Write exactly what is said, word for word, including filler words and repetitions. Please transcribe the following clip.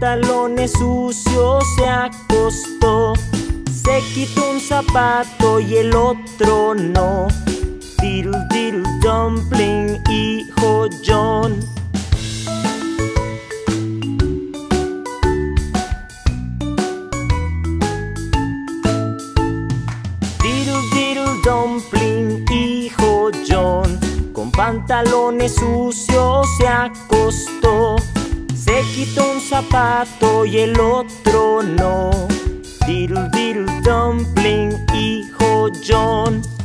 pantalones sucios se acostó. Se quitó un zapato y el otro no. Diddle diddle dumpling, hijo John. Diddle diddle dumpling, hijo John, con pantalones sucios se acostó. Se quitó un zapato y el otro no. Diddle diddle dumpling, hijo John.